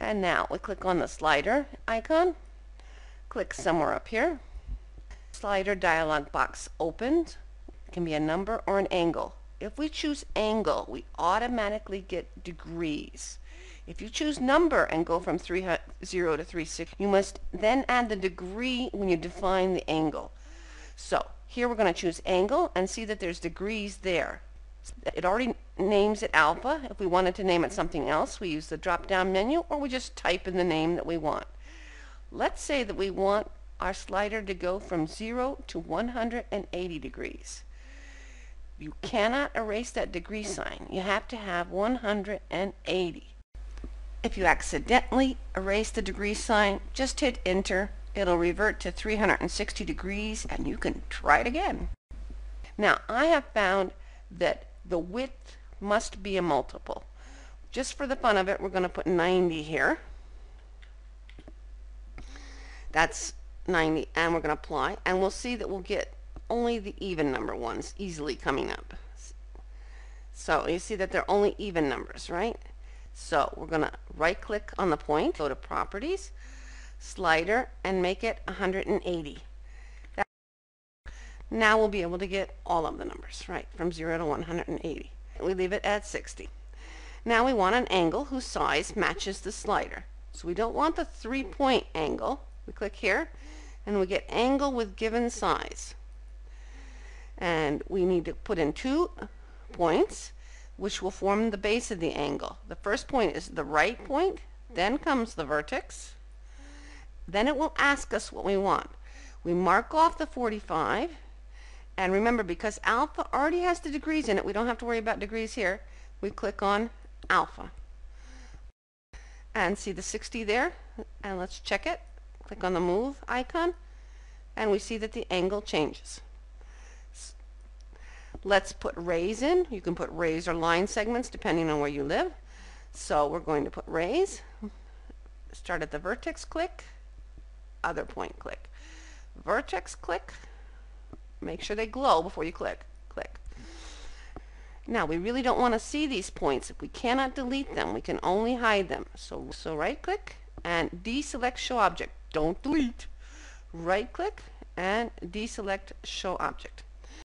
And now we click on the slider icon, click somewhere up here. Slider dialog box opened. It can be a number or an angle. If we choose angle, we automatically get degrees. If you choose number and go from 0 to 360, you must then add the degree when you define the angle. So here we're going to choose angle and see that there's degrees there. It already names it alpha. If we wanted to name it something else, we use the drop-down menu, or we just type in the name that we want. Let's say that we want our slider to go from 0 to 180 degrees. You cannot erase that degree sign. You have to have 180. If you accidentally erase the degree sign, just hit enter. It'll revert to 360 degrees and you can try it again. Now, I have found that the width must be a multiple. Just for the fun of it, we're going to put 90 here. That's 90, and we're going to apply, and we'll see that we'll get only the even number ones easily coming up. So you see that they're only even numbers, right? So we're going to right click on the point, go to properties, slider, and make it 180. Now we'll be able to get all of the numbers, right, from 0 to 180. We leave it at 60. Now we want an angle whose size matches the slider. So we don't want the three-point angle. We click here and we get angle with given size. And we need to put in 2 points, which will form the base of the angle. The first point is the right point, then comes the vertex. Then it will ask us what we want. We mark off the 45, and remember, because alpha already has the degrees in it, we don't have to worry about degrees here. We click on alpha. And see the 60 there? And let's check it. Click on the move icon, and we see that the angle changes. Let's put rays in. You can put rays or line segments depending on where you live. So we're going to put rays. Start at the vertex, click, other point, click. Vertex, click. Make sure they glow before you click. Click. Now we really don't want to see these points. If we cannot delete them, we can only hide them. So right click and deselect show object. Don't delete. Right click and deselect show object.